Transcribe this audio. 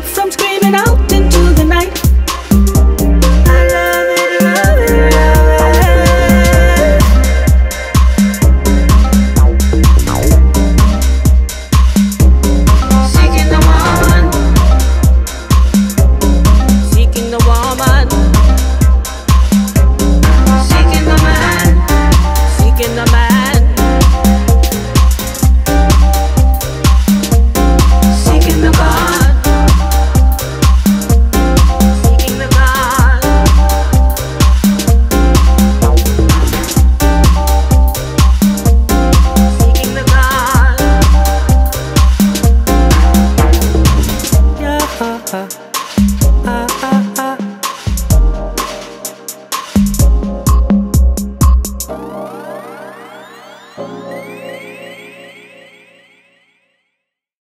from